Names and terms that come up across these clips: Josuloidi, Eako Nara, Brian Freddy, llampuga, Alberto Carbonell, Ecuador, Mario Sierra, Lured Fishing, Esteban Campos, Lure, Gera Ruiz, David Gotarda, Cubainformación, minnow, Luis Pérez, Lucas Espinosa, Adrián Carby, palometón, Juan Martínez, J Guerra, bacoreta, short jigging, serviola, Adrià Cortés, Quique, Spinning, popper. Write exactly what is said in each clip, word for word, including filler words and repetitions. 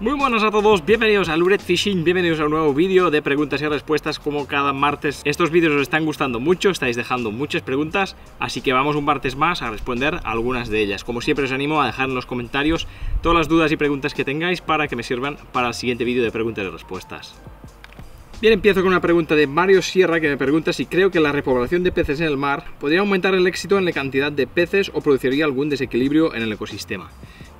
Muy buenas a todos, bienvenidos a Lured Fishing, bienvenidos a un nuevo vídeo de preguntas y respuestas como cada martes. Estos vídeos os están gustando mucho, estáis dejando muchas preguntas, así que vamos un martes más a responder algunas de ellas. Como siempre os animo a dejar en los comentarios todas las dudas y preguntas que tengáis para que me sirvan para el siguiente vídeo de preguntas y respuestas. Bien, empiezo con una pregunta de Mario Sierra que me pregunta si creo que la repoblación de peces en el mar podría aumentar el éxito en la cantidad de peces o produciría algún desequilibrio en el ecosistema.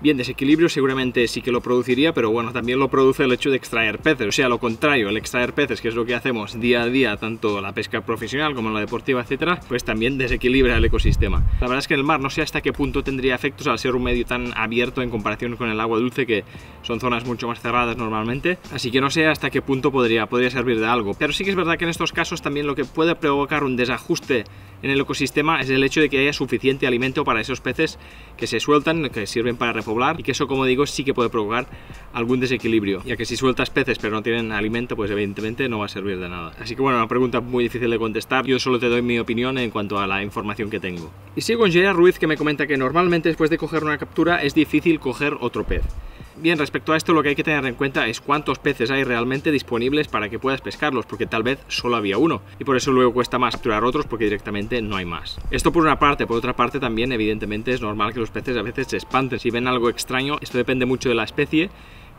Bien, desequilibrio seguramente sí que lo produciría, pero bueno, también lo produce el hecho de extraer peces, o sea, lo contrario, el extraer peces, que es lo que hacemos día a día, tanto la pesca profesional como la deportiva, etcétera, pues también desequilibra el ecosistema. La verdad es que en el mar no sé hasta qué punto tendría efectos al ser un medio tan abierto en comparación con el agua dulce, que son zonas mucho más cerradas normalmente, así que no sé hasta qué punto podría, podría servir de algo, pero sí que es verdad que en estos casos también lo que puede provocar un desajuste en el ecosistema es el hecho de que haya suficiente alimento para esos peces que se sueltan, que sirven para repoblar, y que eso, como digo, sí que puede provocar algún desequilibrio, ya que si sueltas peces pero no tienen alimento, pues evidentemente no va a servir de nada. Así que bueno, una pregunta muy difícil de contestar, yo solo te doy mi opinión en cuanto a la información que tengo. Y sigo con Gera Ruiz, que me comenta que normalmente después de coger una captura es difícil coger otro pez. Bien, respecto a esto lo que hay que tener en cuenta es cuántos peces hay realmente disponibles para que puedas pescarlos, porque tal vez solo había uno y por eso luego cuesta más capturar otros porque directamente no hay más. Esto por una parte, por otra parte también evidentemente es normal que los peces a veces se espanten si ven algo extraño. Esto depende mucho de la especie,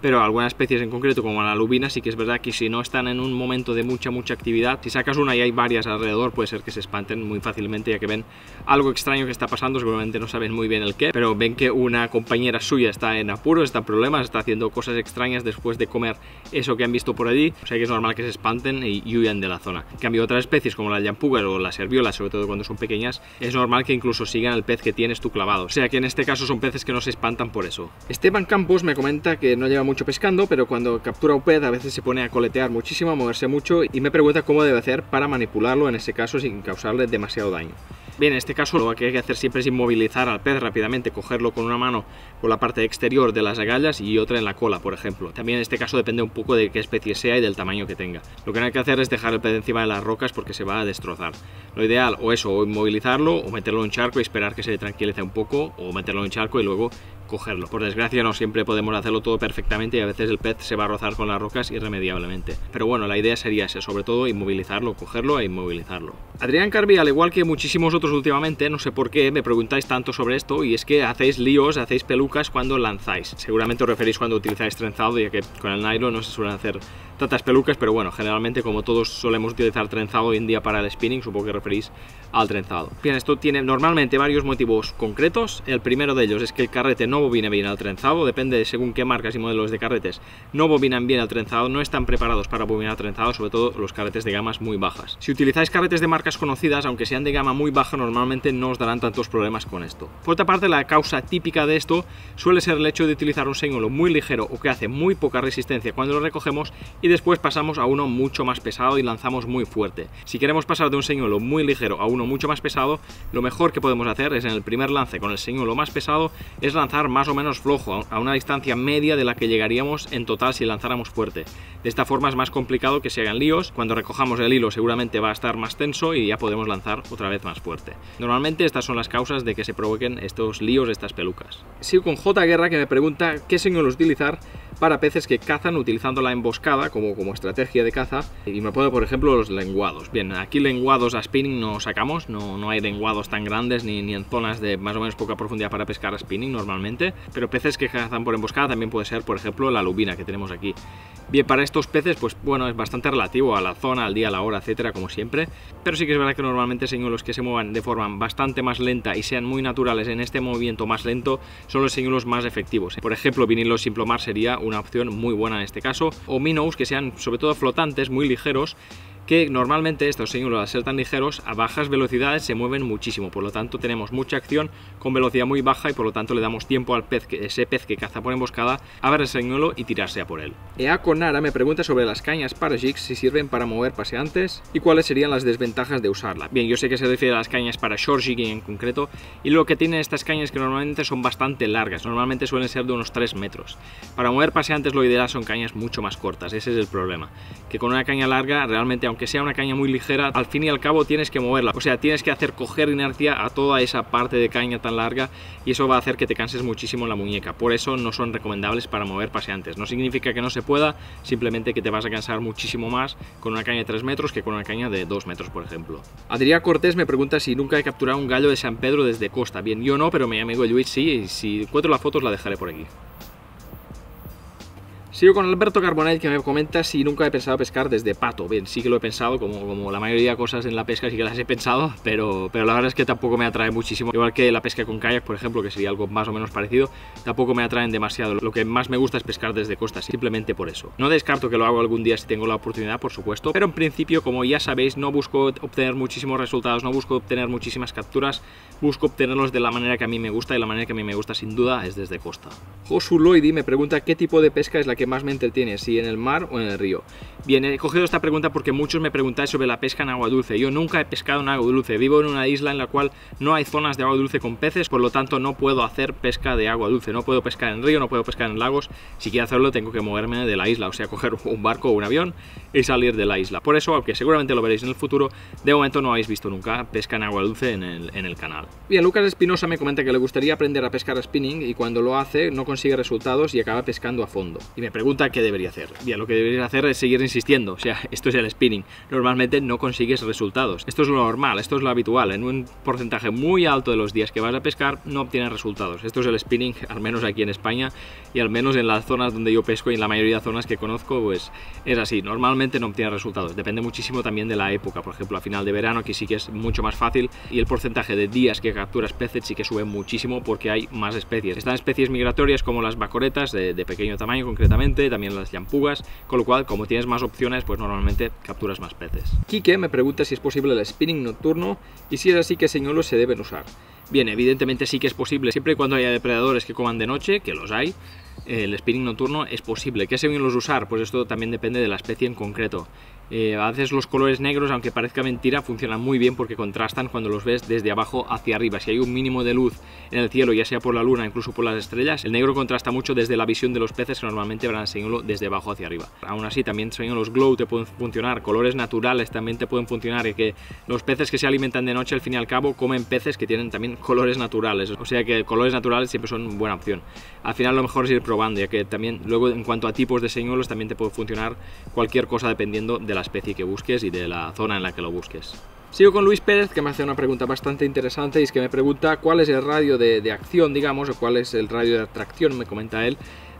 pero algunas especies en concreto como la lubina sí que es verdad que si no están en un momento de mucha mucha actividad, si sacas una y hay varias alrededor, puede ser que se espanten muy fácilmente ya que ven algo extraño que está pasando, seguramente no saben muy bien el qué, pero ven que una compañera suya está en apuros, está en problemas, está haciendo cosas extrañas después de comer eso que han visto por allí, o sea que es normal que se espanten y, y huyan de la zona. En cambio otras especies como las llampugas o las serviolas, sobre todo cuando son pequeñas, es normal que incluso sigan el pez que tienes tú clavado, o sea que en este caso son peces que no se espantan por eso. Esteban Campos me comenta que no lleva mucho pescando, pero cuando captura un pez a veces se pone a coletear muchísimo, a moverse mucho, y me pregunta cómo debe hacer para manipularlo en ese caso sin causarle demasiado daño. Bien, en este caso lo que hay que hacer siempre es inmovilizar al pez rápidamente, cogerlo con una mano por la parte exterior de las agallas y otra en la cola, por ejemplo. También en este caso depende un poco de qué especie sea y del tamaño que tenga. Lo que no hay que hacer es dejar el pez encima de las rocas porque se va a destrozar. Lo ideal o eso, o inmovilizarlo, o meterlo en un charco y esperar que se tranquilice un poco, o meterlo en un charco y luego cogerlo. Por desgracia no siempre podemos hacerlo todo perfectamente y a veces el pez se va a rozar con las rocas irremediablemente. Pero bueno, la idea sería esa, sobre todo inmovilizarlo, cogerlo e inmovilizarlo. Adrián Carby, al igual que muchísimos otros últimamente, no sé por qué me preguntáis tanto sobre esto, y es que hacéis líos, hacéis pelucas cuando lanzáis. Seguramente os referís cuando utilizáis trenzado, ya que con el nylon no se suelen hacer tantas pelucas, pero bueno, generalmente como todos solemos utilizar trenzado hoy en día para el spinning, supongo que referís al trenzado. Bien, esto tiene normalmente varios motivos concretos. El primero de ellos es que el carrete no bobina bien al trenzado, depende de según qué marcas y modelos de carretes no bobinan bien al trenzado, no están preparados para bobinar trenzado, sobre todo los carretes de gamas muy bajas. Si utilizáis carretes de marcas conocidas, aunque sean de gama muy baja, normalmente no os darán tantos problemas con esto. Por otra parte, la causa típica de esto suele ser el hecho de utilizar un señuelo muy ligero o que hace muy poca resistencia cuando lo recogemos y después pasamos a uno mucho más pesado y lanzamos muy fuerte. Si queremos pasar de un señuelo muy ligero a uno mucho más pesado, lo mejor que podemos hacer es en el primer lance con el señuelo más pesado es lanzar más o menos flojo, a una distancia media de la que llegaríamos en total si lanzáramos fuerte. De esta forma es más complicado que se hagan líos, cuando recojamos el hilo seguramente va a estar más tenso y ya podemos lanzar otra vez más fuerte. Normalmente estas son las causas de que se provoquen estos líos, estas pelucas. Sigo con J Guerra, que me pregunta qué señuelo utilizar para peces que cazan utilizando la emboscada como, como estrategia de caza, y me pone por ejemplo los lenguados. Bien, aquí lenguados a spinning no sacamos, no, no hay lenguados tan grandes ni, ni en zonas de más o menos poca profundidad para pescar a spinning normalmente, pero peces que cazan por emboscada también puede ser por ejemplo la lubina que tenemos aquí. Bien, para estos peces pues bueno, es bastante relativo a la zona, al día, a la hora, etcétera, como siempre, pero sí que es verdad que normalmente señuelos que se muevan de forma bastante más lenta y sean muy naturales en este movimiento más lento son los señuelos más efectivos. Por ejemplo, vinilos sin plomar sería un una opción muy buena en este caso, o minnows que sean sobre todo flotantes, muy ligeros, que normalmente estos señuelos al ser tan ligeros a bajas velocidades se mueven muchísimo, por lo tanto tenemos mucha acción con velocidad muy baja y por lo tanto le damos tiempo al pez, que, ese pez que caza por emboscada, a ver el señuelo y tirarse a por él. Eako Nara me pregunta sobre las cañas para jigs, si sirven para mover paseantes y cuáles serían las desventajas de usarla. Bien, yo sé que se refiere a las cañas para short jigging en concreto, y lo que tienen estas cañas que normalmente son bastante largas, normalmente suelen ser de unos tres metros. Para mover paseantes lo ideal son cañas mucho más cortas, ese es el problema, que con una caña larga realmente aunque aunque sea una caña muy ligera, al fin y al cabo tienes que moverla, o sea, tienes que hacer coger inercia a toda esa parte de caña tan larga, y eso va a hacer que te canses muchísimo en la muñeca. Por eso no son recomendables para mover paseantes. No significa que no se pueda, simplemente que te vas a cansar muchísimo más con una caña de tres metros que con una caña de dos metros, por ejemplo. Adrià Cortés me pregunta si nunca he capturado un gallo de San Pedro desde costa. Bien, yo no, pero mi amigo Luis sí, y si encuentro las fotos la dejaré por aquí. Sigo con Alberto Carbonell, que me comenta si nunca he pensado pescar desde pato. Bien, sí que lo he pensado, como, como la mayoría de cosas en la pesca sí que las he pensado, pero, pero la verdad es que tampoco me atrae muchísimo. Igual que la pesca con kayak, por ejemplo, que sería algo más o menos parecido, tampoco me atraen demasiado. Lo que más me gusta es pescar desde costa, simplemente por eso. No descarto que lo hago algún día si tengo la oportunidad, por supuesto, pero en principio, como ya sabéis, no busco obtener muchísimos resultados, no busco obtener muchísimas capturas, busco obtenerlos de la manera que a mí me gusta, y la manera que a mí me gusta sin duda es desde costa. Josuloidi me pregunta qué tipo de pesca es la que que más me entretiene, si en el mar o en el río. Bien, he cogido esta pregunta porque muchos me preguntáis sobre la pesca en agua dulce. Yo nunca he pescado en agua dulce, vivo en una isla en la cual no hay zonas de agua dulce con peces, por lo tanto no puedo hacer pesca de agua dulce, no puedo pescar en río, no puedo pescar en lagos. Si quiero hacerlo tengo que moverme de la isla, o sea, coger un barco o un avión y salir de la isla. Por eso, aunque seguramente lo veréis en el futuro, de momento no habéis visto nunca pesca en agua dulce en el, en el canal. Bien, Lucas Espinosa me comenta que le gustaría aprender a pescar a spinning, y cuando lo hace no consigue resultados y acaba pescando a fondo. Y me pregunta qué debería hacer. Bien, lo que deberías hacer es seguir insistiendo, o sea, esto es el spinning. Normalmente no consigues resultados. Esto es lo normal, esto es lo habitual. En un porcentaje muy alto de los días que vas a pescar no obtienes resultados. Esto es el spinning, al menos aquí en España, y al menos en las zonas donde yo pesco y en la mayoría de zonas que conozco, pues es así. Normalmente no obtienes resultados. Depende muchísimo también de la época. Por ejemplo, a final de verano, aquí sí que es mucho más fácil, y el porcentaje de días que capturas peces sí que sube muchísimo porque hay más especies. Están especies migratorias como las bacoretas de, de pequeño tamaño concretamente, también las llampugas, con lo cual, como tienes más opciones, pues normalmente capturas más peces. Quique me pregunta si es posible el spinning nocturno y si es así, ¿qué señuelos se deben usar? Bien, evidentemente sí que es posible, siempre y cuando haya depredadores que coman de noche, que los hay. El spinning nocturno es posible. ¿Qué señuelos usar? Pues esto también depende de la especie en concreto. Eh, a veces los colores negros, aunque parezca mentira, funcionan muy bien porque contrastan cuando los ves desde abajo hacia arriba. Si hay un mínimo de luz en el cielo, ya sea por la luna, incluso por las estrellas, el negro contrasta mucho desde la visión de los peces, que normalmente verán el señuelo desde abajo hacia arriba. Aún así, también señuelos glow te pueden funcionar, colores naturales también te pueden funcionar, y que los peces que se alimentan de noche, al fin y al cabo, comen peces que tienen también colores naturales. O sea que colores naturales siempre son buena opción. Al final lo mejor es ir probando, ya que también luego, en cuanto a tipos de señuelos, también te puede funcionar cualquier cosa dependiendo de la especie que busques y de la zona en la que lo busques. Sigo con Luis Pérez, que me hace una pregunta bastante interesante, y es que me pregunta cuál es el radio de, de acción, digamos, o cuál es el radio de atracción, me comenta él,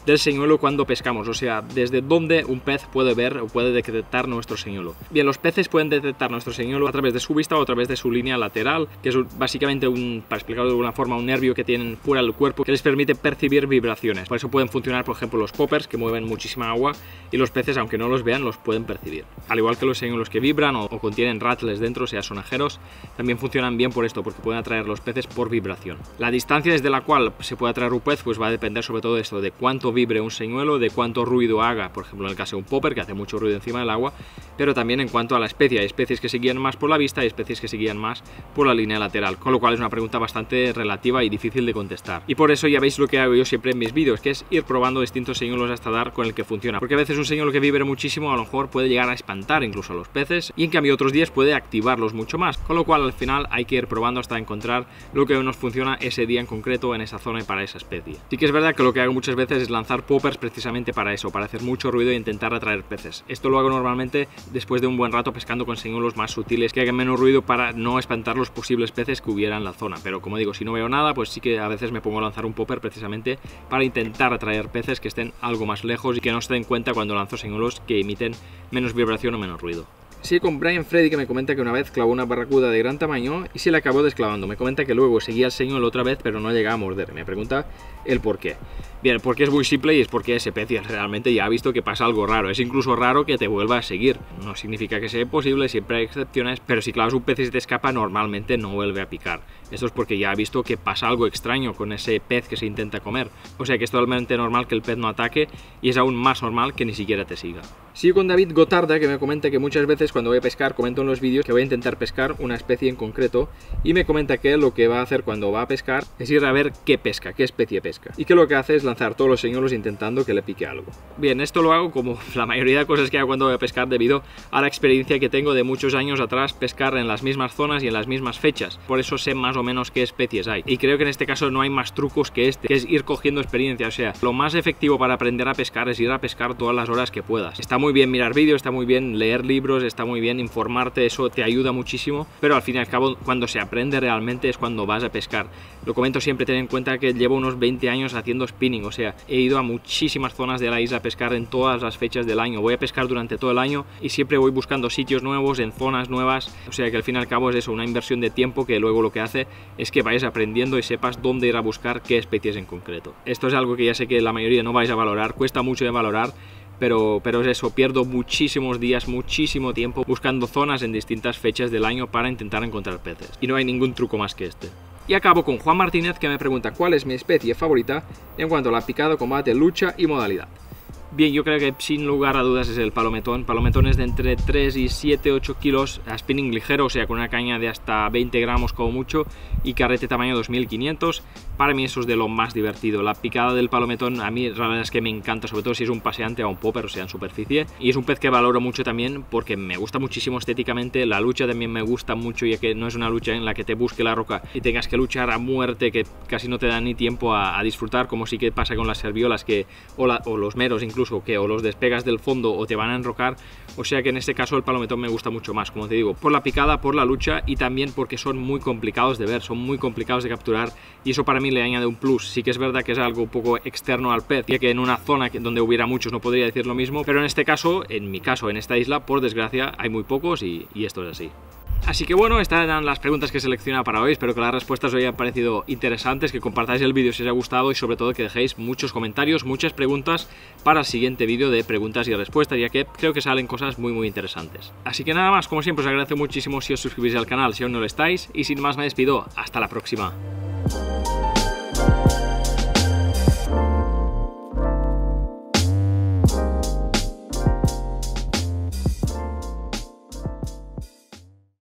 del señuelo cuando pescamos, o sea, desde dónde un pez puede ver o puede detectar nuestro señuelo. Bien, los peces pueden detectar nuestro señuelo a través de su vista o a través de su línea lateral, que es básicamente, un, para explicarlo de alguna forma, un nervio que tienen fuera del cuerpo que les permite percibir vibraciones. Por eso pueden funcionar, por ejemplo, los poppers, que mueven muchísima agua, y los peces, aunque no los vean, los pueden percibir. Al igual que los señuelos que vibran o, o contienen rattles dentro, o sea, sonajeros, también funcionan bien por esto, porque pueden atraer los peces por vibración. La distancia desde la cual se puede atraer un pez pues va a depender sobre todo de esto, de cuánto vibre un señuelo, de cuánto ruido haga, por ejemplo en el caso de un popper, que hace mucho ruido encima del agua, pero también en cuanto a la especie. Hay especies que se guían más por la vista y especies que se guían más por la línea lateral, con lo cual es una pregunta bastante relativa y difícil de contestar. Y por eso ya veis lo que hago yo siempre en mis vídeos, que es ir probando distintos señuelos hasta dar con el que funciona, porque a veces un señuelo que vibre muchísimo a lo mejor puede llegar a espantar incluso a los peces, y en cambio otros días puede activarlos mucho más, con lo cual al final hay que ir probando hasta encontrar lo que nos funciona ese día en concreto, en esa zona y para esa especie. Sí que es verdad que lo que hago muchas veces es la lanzar poppers precisamente para eso, para hacer mucho ruido e intentar atraer peces. Esto lo hago normalmente después de un buen rato pescando con señuelos más sutiles, que hagan menos ruido, para no espantar los posibles peces que hubiera en la zona. Pero como digo, si no veo nada, pues sí que a veces me pongo a lanzar un popper precisamente para intentar atraer peces que estén algo más lejos y que no se den cuenta cuando lanzo señuelos que emiten menos vibración o menos ruido. Sigue con Brian Freddy, que me comenta que una vez clavó una barracuda de gran tamaño y se la acabó desclavando. Me comenta que luego seguía el señuelo otra vez, pero no llegaba a morder. Me pregunta el por qué. Bien, el por qué es muy simple, y es porque ese pez realmente ya ha visto que pasa algo raro. Es incluso raro que te vuelva a seguir. No significa que sea imposible, siempre hay excepciones, pero si clavas un pez y se te escapa, normalmente no vuelve a picar. Esto es porque ya ha visto que pasa algo extraño con ese pez que se intenta comer. O sea que es totalmente normal que el pez no ataque, y es aún más normal que ni siquiera te siga. Sigo con David Gotarda, que me comenta que muchas veces cuando voy a pescar, comento en los vídeos que voy a intentar pescar una especie en concreto, y me comenta que lo que va a hacer cuando va a pescar es ir a ver qué pesca, qué especie pesca, y que lo que hace es lanzar todos los señuelos intentando que le pique algo. Bien, esto lo hago como la mayoría de cosas que hago cuando voy a pescar, debido a la experiencia que tengo de muchos años atrás pescar en las mismas zonas y en las mismas fechas, por eso sé más o menos qué especies hay, y creo que en este caso no hay más trucos que este, que es ir cogiendo experiencia. O sea, lo más efectivo para aprender a pescar es ir a pescar todas las horas que puedas. Está muy bien mirar vídeos, está muy bien leer libros, está muy bien informarte, eso te ayuda muchísimo, pero al fin y al cabo cuando se aprende realmente es cuando vas a pescar. Lo comento siempre, ten en cuenta que llevo unos veinte años haciendo spinning, o sea, he ido a muchísimas zonas de la isla a pescar en todas las fechas del año, voy a pescar durante todo el año y siempre voy buscando sitios nuevos, en zonas nuevas, o sea que al fin y al cabo es eso, una inversión de tiempo que luego lo que hace es que vayas aprendiendo y sepas dónde ir a buscar qué especies en concreto. Esto es algo que ya sé que la mayoría no vais a valorar, cuesta mucho de valorar, Pero, pero es eso, pierdo muchísimos días, muchísimo tiempo buscando zonas en distintas fechas del año para intentar encontrar peces. Y no hay ningún truco más que este. Y acabo con Juan Martínez, que me pregunta cuál es mi especie favorita en cuanto a la picada, combate, lucha y modalidad. Bien, yo creo que sin lugar a dudas es el palometón. Palometón es de entre tres y siete, ocho kilos a spinning ligero, o sea, con una caña de hasta veinte gramos como mucho y carrete tamaño dos mil quinientos. Para mí eso es de lo más divertido. La picada del palometón a mí la verdad es que me encanta, sobre todo si es un paseante o un popper, o sea, en superficie. Y es un pez que valoro mucho también porque me gusta muchísimo estéticamente. La lucha también me gusta mucho, ya que no es una lucha en la que te busque la roca y tengas que luchar a muerte, que casi no te da ni tiempo a, a disfrutar, como sí que pasa con las serviolas que, o, la, o los meros incluso, que o los despegas del fondo o te van a enrocar, o sea que en este caso el palometón me gusta mucho más, como te digo, por la picada, por la lucha y también porque son muy complicados de ver, son muy complicados de capturar y eso para mí le añade un plus. Sí que es verdad que es algo un poco externo al pez, ya que en una zona donde hubiera muchos no podría decir lo mismo, pero en este caso, en mi caso, en esta isla, por desgracia hay muy pocos y, y esto es así. Así que bueno, estas eran las preguntas que he seleccionado para hoy, espero que las respuestas os hayan parecido interesantes, que compartáis el vídeo si os ha gustado y sobre todo que dejéis muchos comentarios, muchas preguntas para el siguiente vídeo de preguntas y respuestas, ya que creo que salen cosas muy muy interesantes. Así que nada más, como siempre os agradezco muchísimo si os suscribís al canal, si aún no lo estáis, y sin más me despido, hasta la próxima.